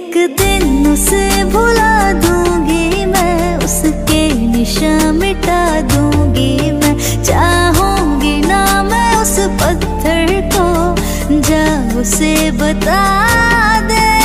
एक दिन उसे भुला दूंगी मैं, उसके निशान मिटा दूंगी मैं, चाहूंगी ना मैं उस पत्थर को, जा उसे बता दे।